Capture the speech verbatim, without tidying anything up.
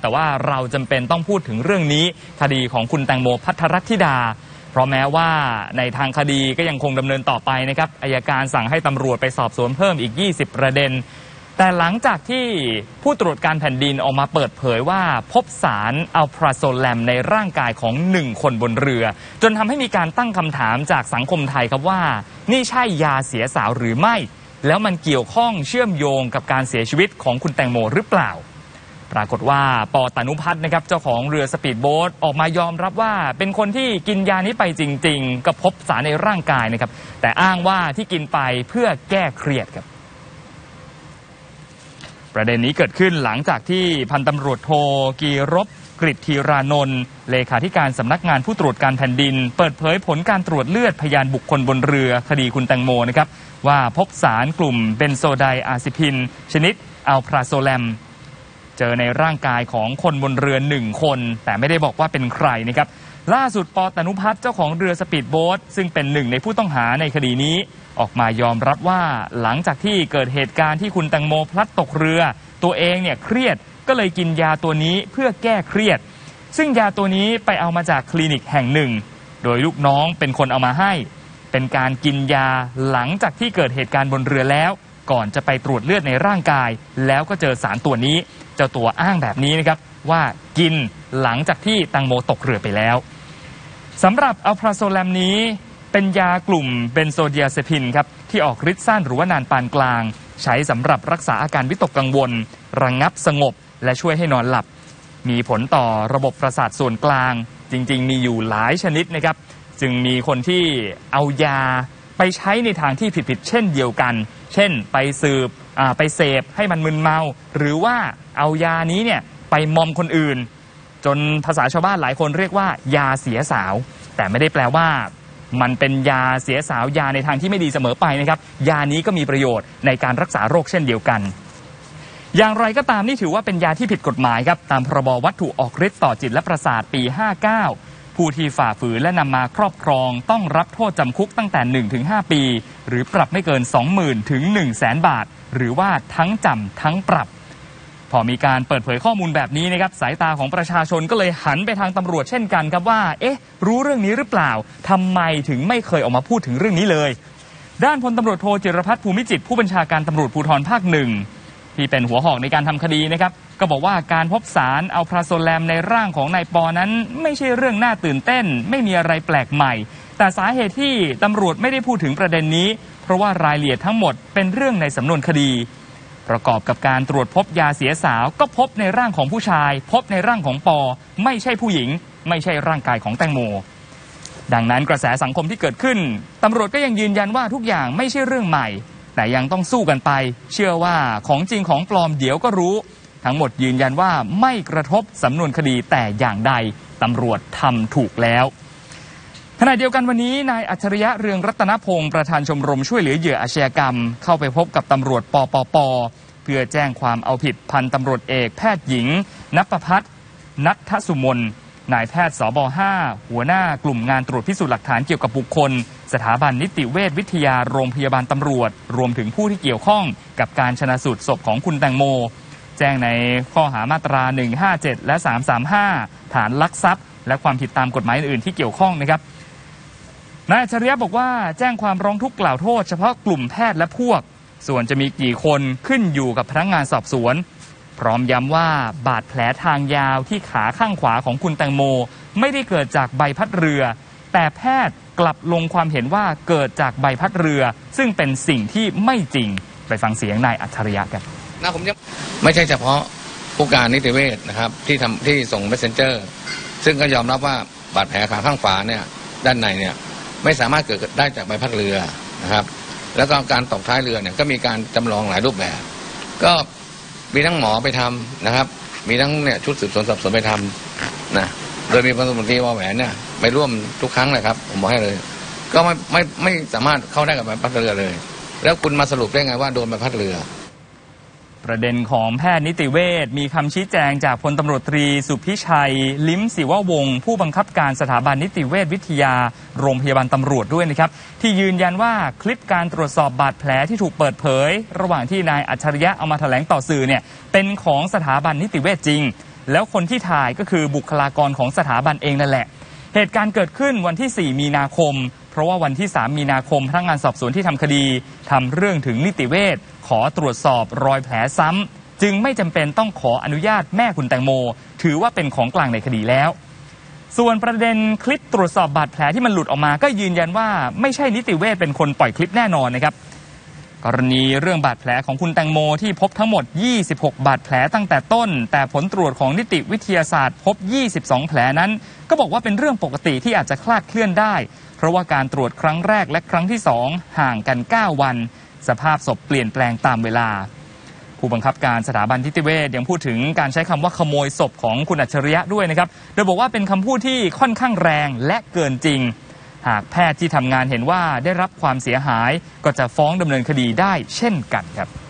แต่ว่าเราจำเป็นต้องพูดถึงเรื่องนี้คดีของคุณแตงโมภัทรธิดาเพราะแม้ว่าในทางคดีก็ยังคงดำเนินต่อไปนะครับอัยการสั่งให้ตำรวจไปสอบสวนเพิ่มอีกยี่สิบประเด็นแต่หลังจากที่ผู้ตรวจการแผ่นดินออกมาเปิดเผยว่าพบสารอัลพราโซแลมในร่างกายของหนึ่งคนบนเรือจนทำให้มีการตั้งคำถามจากสังคมไทยครับว่านี่ใช่ยาเสียสาวหรือไม่แล้วมันเกี่ยวข้องเชื่อมโยงกับการเสียชีวิตของคุณแตงโมหรือเปล่าปรากฏว่าป.ตนุพัฒน์นะครับเจ้าของเรือสปีดโบ๊ทออกมายอมรับว่าเป็นคนที่กินยานี้ไปจริงๆก็พบสารในร่างกายนะครับแต่อ้างว่าที่กินไปเพื่อแก้เครียดครับประเด็นนี้เกิดขึ้นหลังจากที่พันตำรวจโทกีรบกฤษธีรานนท์เลขาธิการสำนักงานผู้ตรวจการแผ่นดินเปิดเผยผลการตรวจเลือดพยานบุคคลบนเรือคดีคุณแตงโมนะครับว่าพบสารกลุ่มเบนโซไดอะซิพินชนิดอัลพราโซแลมเจอในร่างกายของคนบนเรือหนึ่งคนแต่ไม่ได้บอกว่าเป็นใครนะครับล่าสุดป.ตนุพัฒน์เจ้าของเรือสปีดโบ๊ทซึ่งเป็นหนึ่งในผู้ต้องหาในคดีนี้ออกมายอมรับว่าหลังจากที่เกิดเหตุการณ์ที่คุณแตงโมพลัดตกเรือตัวเองเนี่ยเครียดก็เลยกินยาตัวนี้เพื่อแก้เครียดซึ่งยาตัวนี้ไปเอามาจากคลินิกแห่งหนึ่งโดยลูกน้องเป็นคนเอามาให้เป็นการกินยาหลังจากที่เกิดเหตุการณ์บนเรือแล้วก่อนจะไปตรวจเลือดในร่างกายแล้วก็เจอสารตัวนี้เจ้าตัวอ้างแบบนี้นะครับว่ากินหลังจากที่แตงโมตกเรือไปแล้วสำหรับอัลพราโซแลมนี้เป็นยากลุ่มเบนโซเดียเซพินครับที่ออกฤทธิ์สั้นหรือว่านานปานกลางใช้สำหรับรักษาอาการวิตกกังวลระงับสงบและช่วยให้นอนหลับมีผลต่อระบบประสาทส่วนกลางจริงๆมีอยู่หลายชนิดนะครับจึงมีคนที่เอายาไปใช้ในทางที่ผิดๆเช่นเดียวกันเช่นไปสืบไปเสพให้มันมึนเมาหรือว่าเอายานี้เนี่ยไปมอมคนอื่นจนภาษาชาวบ้านหลายคนเรียกว่ายาเสียสาวแต่ไม่ได้แปลว่ามันเป็นยาเสียสาวยาในทางที่ไม่ดีเสมอไปนะครับยานี้ก็มีประโยชน์ในการรักษาโรคเช่นเดียวกันอย่างไรก็ตามนี่ถือว่าเป็นยาที่ผิดกฎหมายครับตามพรบวัตถุออกฤทธิ์ต่อจิตและประสาทปีห้าเก้าผู้ที่ฝ่าฝืนและนำมาครอบครองต้องรับโทษจำคุกตั้งแต่ หนึ่งถึงห้า ปีหรือปรับไม่เกิน สองหมื่นถึงหนึ่งแสน บาทหรือว่าทั้งจำทั้งปรับพอมีการเปิดเผยข้อมูลแบบนี้นะครับสายตาของประชาชนก็เลยหันไปทางตำรวจเช่นกันครับว่าเอ๊ะรู้เรื่องนี้หรือเปล่าทำไมถึงไม่เคยออกมาพูดถึงเรื่องนี้เลยด้านพลตำรวจโทจิรพัฒน์ภูมิจิตผู้บัญชาการตำรวจภูธรภาคหนึ่งที่เป็นหัวหอกในการทำคดีนะครับก็บอกว่าการพบสารอัลพราโซแลมในร่างของนายปอนั้นไม่ใช่เรื่องน่าตื่นเต้นไม่มีอะไรแปลกใหม่แต่สาเหตุที่ตำรวจไม่ได้พูดถึงประเด็นนี้เพราะว่ารายละเอียดทั้งหมดเป็นเรื่องในสำนวนคดีประกอบกับการตรวจพบยาเสียสาวก็พบในร่างของผู้ชายพบในร่างของปอไม่ใช่ผู้หญิงไม่ใช่ร่างกายของแตงโมดังนั้นกระแสสังคมที่เกิดขึ้นตำรวจก็ยังยืนยันว่าทุกอย่างไม่ใช่เรื่องใหม่แต่ยังต้องสู้กันไปเชื่อว่าของจริงของปลอมเดี๋ยวก็รู้ทั้งหมดยืนยันว่าไม่กระทบสำนวนคดีแต่อย่างใดตำรวจทำถูกแล้วขณะเดียวกันวันนี้นายอัจฉริยะเรืองรัตนพงศ์ประธานชมรมช่วยเหลือเหยื่ออาชญากรรมเข้าไปพบกับตำรวจปปปเพื่อแจ้งความเอาผิดพันตำรวจเอกแพทย์หญิงณปภัสนัททสุมนนายแพทย์สบ.ห้า หัวหน้ากลุ่มงานตรวจพิสูจน์หลักฐานเกี่ยวกับบุคคลสถาบันนิติเวชวิทยาโรงพยาบาลตำรวจรวมถึงผู้ที่เกี่ยวข้องกับการชันสูตรศพของคุณแตงโมแจ้งในข้อหามาตราหนึ่งห้าเจ็ดและสามสามห้าฐานลักทรัพย์และความผิดตามกฎหมายอื่นที่เกี่ยวข้องนะครับนายอัจฉริยะบอกว่าแจ้งความร้องทุกข์กล่าวโทษเฉพาะกลุ่มแพทย์และพวกส่วนจะมีกี่คนขึ้นอยู่กับพนักงานสอบสวนพร้อมย้ำว่าบาดแผลทางยาวที่ขาข้างขวาของคุณแตงโมไม่ได้เกิดจากใบพัดเรือแต่แพทย์กลับลงความเห็นว่าเกิดจากใบพัดเรือซึ่งเป็นสิ่งที่ไม่จริงไปฟังเสียงนายอัจฉริยะกันนะผมยังไม่ใช่เฉพาะผู้การนิติเวชนะครับที่ทำที่ส่งเมสเซนเจอร์ซึ่งก็ยอมรับว่าบาดแผลขาข้างขวาเนี่ยด้านในเนี่ยไม่สามารถเกิดได้จากใบพัดเรือนะครับแล้วก็การตกท้ายเรือเนี่ยก็มีการจำลองหลายรูปแบบก็มีทั้งหมอไปทำนะครับมีทั้งเนี่ยชุดสืบสวนสอบสวนไปทำนะโดยมีพันตำรวจตรีวาแหวนเนี่ยไปร่วมทุกครั้งเลยครับผมบอกให้เลยก็ไม่ไม่ไม่สามารถเข้าได้กับใบพัดเรือเลยแล้วคุณมาสรุปได้ไงว่าโดนใบพัดเรือประเด็นของแพทย์นิติเวชมีคำชี้แจงจากพลตำรวจตรีสุพิชัยลิ้มศิววงศ์ผู้บังคับการสถาบันนิติเวชวิทยาโรงพยาบาลตำรวจด้วยนะครับที่ยืนยันว่าคลิปการตรวจสอบบาดแผลที่ถูกเปิดเผยระหว่างที่นายอัจฉริยะเอามาแถลงต่อสื่อเนี่ยเป็นของสถาบันนิติเวชจริง แล้วคนที่ถ่ายก็คือบุคลากรของสถาบันเองนั่นแหละเหตุการณ์เกิดขึ้นวันที่สี่มีนาคมเพราะว่าวันที่สามมีนาคมพนักงานสอบสวนที่ทำคดีทำเรื่องถึงนิติเวชขอตรวจสอบรอยแผลซ้ำจึงไม่จำเป็นต้องขออนุญาตแม่คุณแตงโมถือว่าเป็นของกลางในคดีแล้วส่วนประเด็นคลิปตรวจสอบบาดแผลที่มันหลุดออกมาก็ยืนยันว่าไม่ใช่นิติเวชเป็นคนปล่อยคลิปแน่นอนนะครับกรณีเรื่องบาดแผลของคุณแตงโมที่พบทั้งหมดยี่สิบหกบาดแผลตั้งแต่ต้นแต่ผลตรวจของนิติวิทยาศาสตร์พบยี่สิบสองแผลนั้นก็บอกว่าเป็นเรื่องปกติที่อาจจะคลาดเคลื่อนได้เพราะว่าการตรวจครั้งแรกและครั้งที่สองห่างกันเก้าวันสภาพศพเปลี่ยนแปลงตามเวลาผู้บังคับการสถาบันนิติเวชยังพูดถึงการใช้คำว่าขโมยศพของคุณอัจฉริยะด้วยนะครับโดยบอกว่าเป็นคำพูดที่ค่อนข้างแรงและเกินจริงหากแพทย์ที่ทำงานเห็นว่าได้รับความเสียหายก็จะฟ้องดำเนินคดีได้เช่นกันครับ